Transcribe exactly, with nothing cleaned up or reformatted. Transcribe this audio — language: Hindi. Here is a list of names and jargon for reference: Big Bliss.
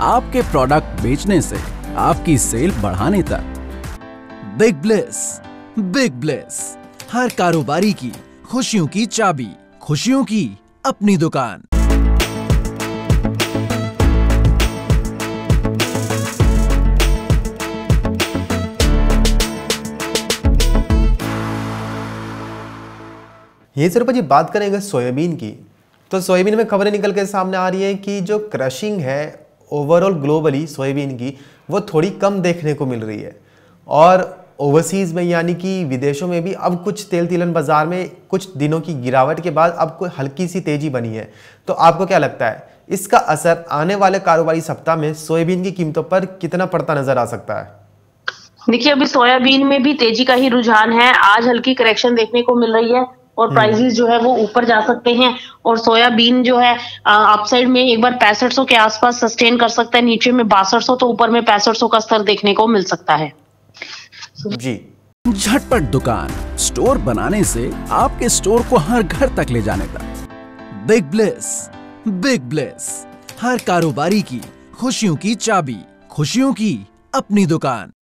आपके प्रोडक्ट बेचने से आपकी सेल बढ़ाने तक। बिग ब्लिस, बिग ब्लिस, हर कारोबारी की खुशियों की चाबी, खुशियों की अपनी दुकान। यही सर पर जी बात करें अगर सोयाबीन की, तो सोयाबीन में खबरें निकल के सामने आ रही है कि जो क्रशिंग है ओवरऑल ग्लोबली सोयाबीन की, वो थोड़ी कम देखने को मिल रही है। और ओवरसीज़ में यानी कि विदेशों में भी अब कुछ तेल तिलहन बाज़ार में कुछ दिनों की गिरावट के बाद अब कोई हल्की सी तेज़ी बनी है। तो आपको क्या लगता है इसका असर आने वाले कारोबारी सप्ताह में सोयाबीन की कीमतों पर कितना पड़ता नज़र आ सकता है? देखिए अभी सोयाबीन में भी तेज़ी का ही रुझान है। आज हल्की करेक्शन देखने को मिल रही है और प्राइसेस जो है वो ऊपर जा सकते हैं और सोयाबीन जो है अपसाइड में एक बार पैंसठ सौ के आसपास सस्टेन कर सकता है, नीचे में बासठ सौ तो ऊपर में पैंसठ सौ का स्तर देखने को मिल सकता है जी। झटपट दुकान स्टोर बनाने से आपके स्टोर को हर घर तक ले जाने तक। बिग ब्लिस, बिग ब्लिस, हर कारोबारी की खुशियों की चाबी, खुशियों की अपनी दुकान।